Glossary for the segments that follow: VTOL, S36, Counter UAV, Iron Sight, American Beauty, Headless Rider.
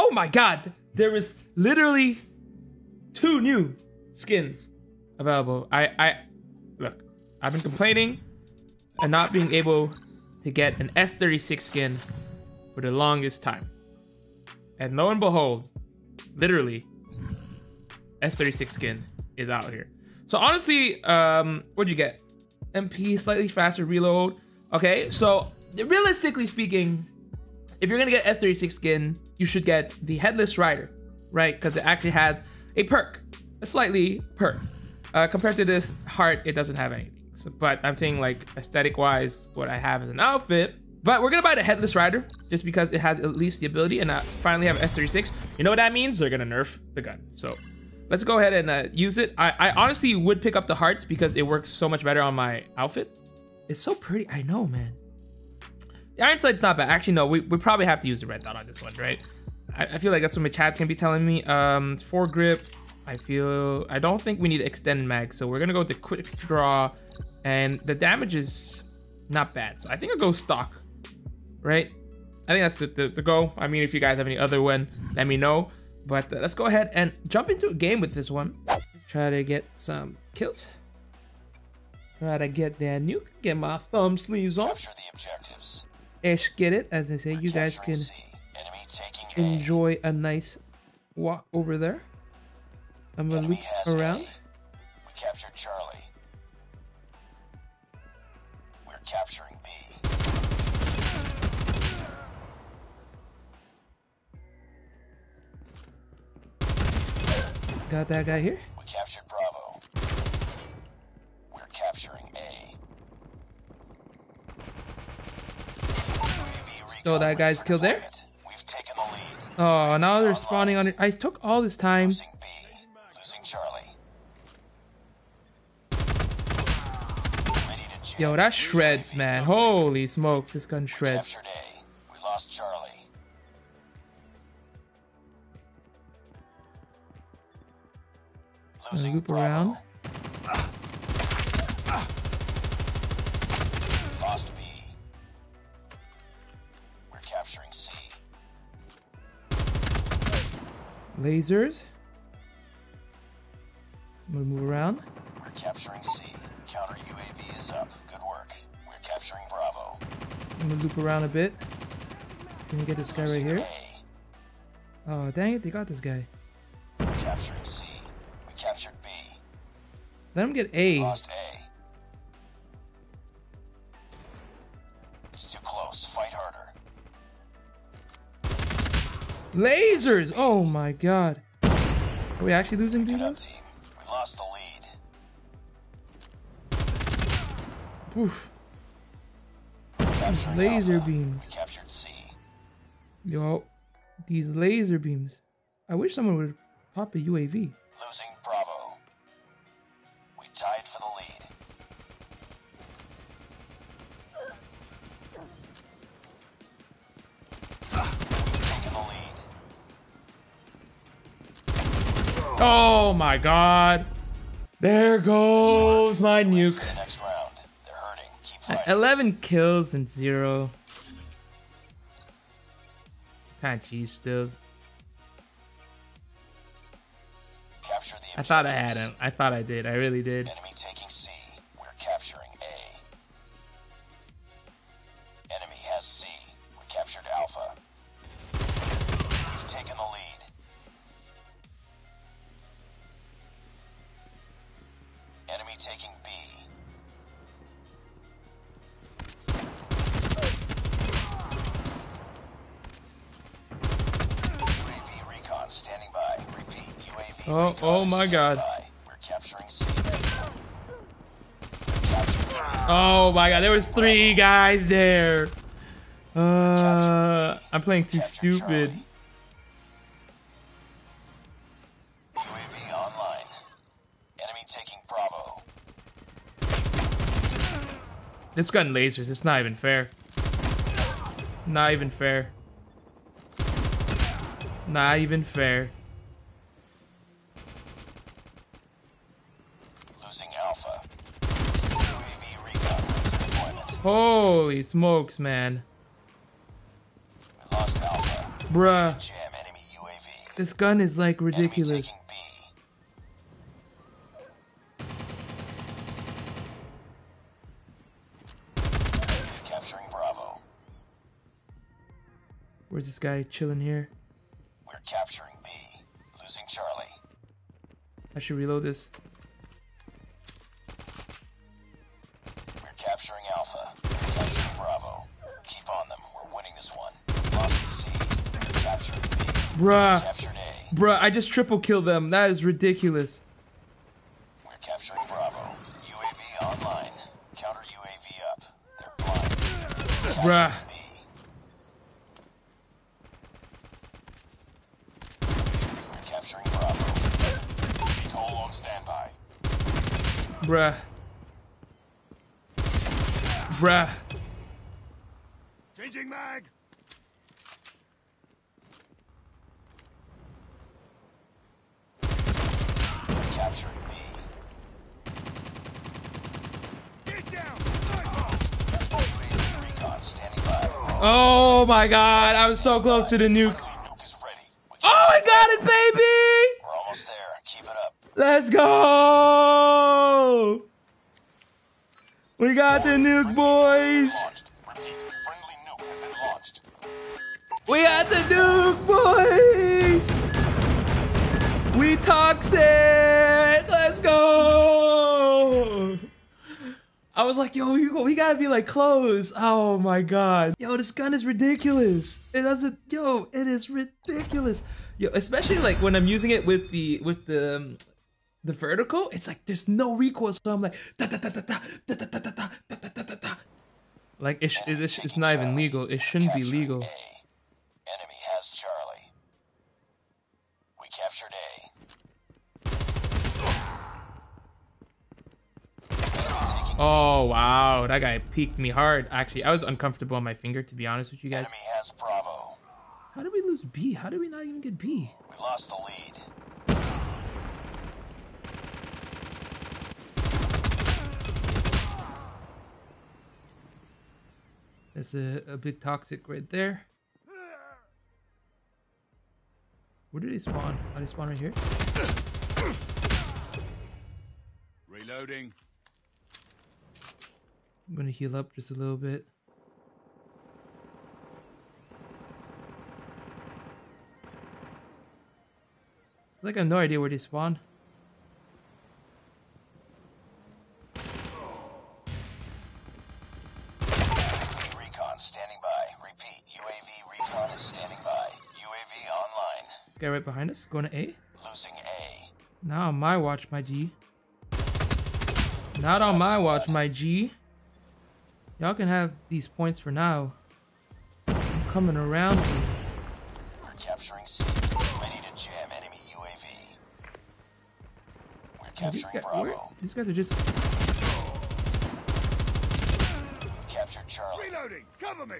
Oh my God, there is literally 2 new skins available. Look, I've been complaining and not being able to get an S36 skin for the longest time. And lo and behold, literally, S36 skin is out here. So honestly, what'd you get? MP, slightly faster reload. Okay, so realistically speaking, if you're gonna get S36 skin, you should get the Headless Rider, right? Because it actually has a perk, a slightly perk. Compared to this heart, it doesn't have anything. So, but I'm thinking like aesthetic-wise, what I have is an outfit. But we're gonna buy the Headless Rider just because it has at least the ability, and I finally have S36. You know what that means? They're gonna nerf the gun. So let's go ahead and use it. I honestly would pick up the hearts because it works so much better on my outfit. It's so pretty. I know, man. The Iron Sight's not bad. Actually, no, we probably have to use the red dot on this one, right? I feel like that's what my chat's gonna be telling me. It's foregrip. I don't think we need extend mag, so we're gonna go with the quick draw, and the damage is not bad. So I think I'll go stock, right? I think that's the go. I mean, if you guys have any other one, let me know. But let's go ahead and jump into a game with this one. Let's try to get some kills. Try to get that nuke. Get my thumb sleeves off. Capture the objectives. Let's get it. As I say, you guys can enjoy a nice walk over there. I'm gonna loop around. We captured Charlie. We're capturing B. Got that guy here. We captured Bravo. We're capturing A. So that guy's killed there. We've taken the lead. Oh, now they're spawning on it. I took all this time. Losing B, losing Charlie. Yo, that shreds, man. Holy smoke, this gun shreds. We captured A. We lost Charlie. Losing loop Bravo. Around. Lost B. We're capturing C. Lasers. I'm gonna move around. We're capturing C. Counter UAV is up. Good work. We're capturing Bravo. I'm gonna loop around a bit. Can we get this guy right here? A. Oh, dang it, they got this guy. We're capturing C. Captured B. Let him get A. Lost A. It's too close. Fight harder. Lasers! Oh my God. Are we actually losing B? Good up, team. We lost the lead. Oof. These laser Alpha. Beams. We captured C. Yo, these laser beams. I wish someone would pop a UAV. Losing Bravo. We tied for the lead. We've taken the lead. Oh my God. There goes my nuke. The next round. They're hurting. Keep fighting. 11 kills and 0. Kind of cheese stills. I thought I had him. I thought I did. I really did. Enemy taking C. We're capturing A. Enemy has C. We captured Alpha. We've taken the lead. Enemy taking B. UAV recon standing by. Repeat. UAV oh my God. We're capturing C. Oh my God, there was 3 guys there. I'm playing too stupid. UAV online. Enemy taking Bravo. This gun lasers, it's not even fair. Not even fair. Not even fair. Holy smokes, man. We lost Alpha. Bruh. Jam enemy This gun is like ridiculous. Capturing Bravo. Where's this guy chilling here? We're capturing B. Losing Charlie. I should reload this. We're capturing Alpha. We're capturing Bravo. Keep on them. We're winning this one. Lost C. We're capturing B. Bruh. We're capturing A. Bruh, I just triple killed them. That is ridiculous. We're capturing Bravo. UAV online. Counter UAV up. They're blind. Bruh. Bruh. Bruh. Changing mag. Capturing B. Get down. Oh my god, I was so close to the nuke. Oh, I got it, baby! We're almost there. Keep it up. Let's go! We got the nuke, boys! We got the nuke, boys! We toxic! Let's go! I was like, yo, we gotta be like close. Oh my god. Yo, this gun is ridiculous. It doesn't, yo, it is ridiculous. Yo, especially like when I'm using it with the vertical, it's like there's no recourse. So I'm like da da da da da da da da da da da da da. Like it's not even legal. It shouldn't be legal. Enemy has Charlie. We captured A. Oh wow, that guy peeked me hard. Actually, I was uncomfortable on my finger, to be honest with you guys. Enemy has Bravo. How did we lose B? How did we not even get B? We lost the lead. That's a big toxic right there. Where do they spawn? Oh, they spawn right here. Reloading. I'm gonna heal up just a little bit. Like I have no idea where they spawn. Guy right behind us, going to A. Losing A. Not on my watch, my G. Not on my watch, my G. Y'all can have these points for now. I'm coming around. We're capturing C. Ready to jam enemy UAV. We're capturing Bravo. These guys are just. Captured Charlie. Reloading. Cover me.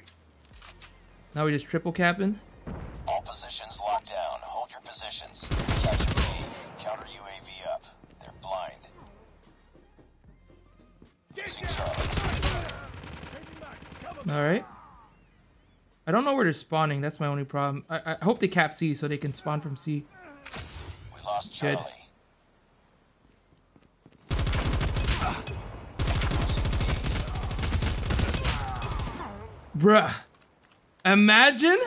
Now we just triple capping. All positions locked down. Hold your positions. Capture B. Counter UAV up. They're blind. Losing Charlie. Alright. I don't know where they're spawning. That's my only problem. I hope they cap C so they can spawn from C. We lost Charlie. Losing B. Bruh. Imagine...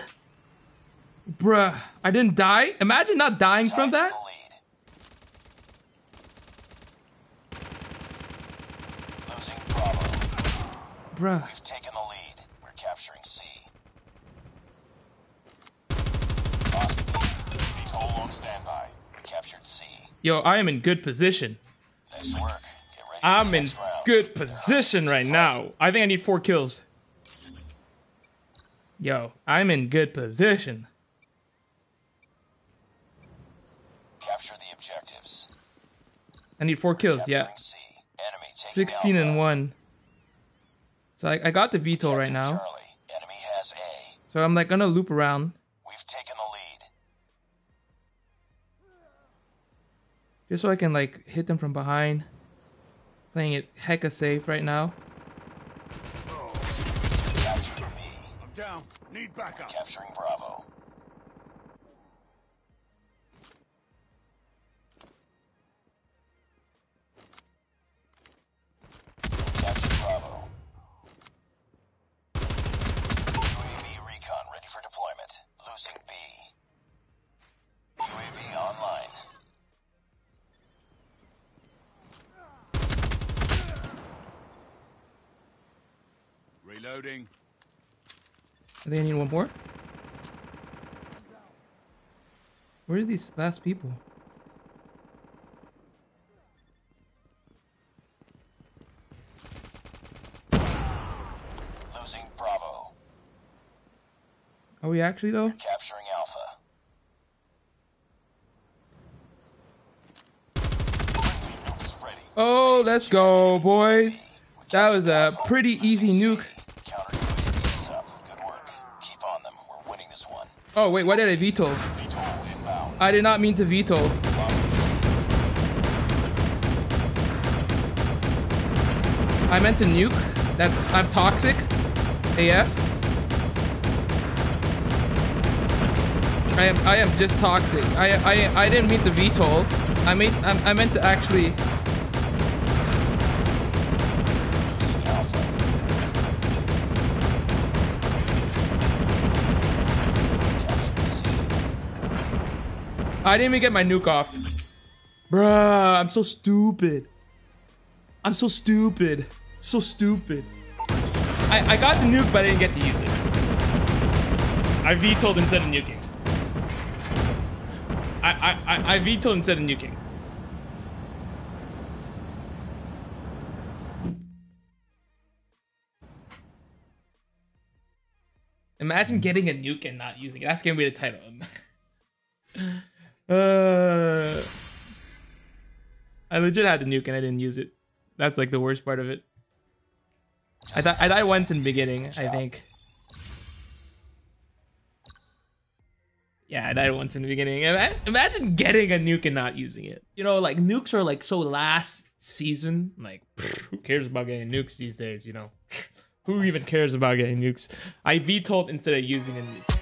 Bruh, I didn't die? Imagine not dying from that? Losing Bravo. Bruh. We've taken the lead. We're capturing C. Lost B. VTOL on standby. We captured C. Yo, I am in good position. Nice work. Get ready for I'm in good position right now. I think I need 4 kills. Yo, I'm in good position. Capture the objectives. I need 4 kills, yeah. C. Enemy 16 and 1. So I got the VTOL right now. Charlie. Enemy has A. So I'm like gonna loop around. We've taken the lead. Just so I can like hit them from behind. Playing it hecka safe right now. Oh. Capture B. I'm down. Need backup. Capturing Bravo. UAV online. Reloading. I think I need one more. Where are these last people? Losing Bravo. Are we actually though? You're capturing Alpha. Oh, let's go, boys. That was a pretty easy nuke. Oh, wait, why did I VTOL? I did not mean to VTOL. I meant to nuke. I'm toxic. AF. I am just toxic. I didn't mean to VTOL. I meant to actually. I didn't even get my nuke off. Bruh, I'm so stupid. I'm so stupid. So stupid. I got the nuke, but I didn't get to use it. I VTOL'd instead of nuking. I VTOL'd instead of nuking. Imagine getting a nuke and not using it. That's gonna be the title. I legit had the nuke and I didn't use it. That's like the worst part of it. I died once in the beginning, I think. Yeah, I died once in the beginning. Imagine getting a nuke and not using it. You know, like nukes are like so last season. Like, who cares about getting nukes these days, you know? Who even cares about getting nukes? I VTOL'd instead of using a nuke.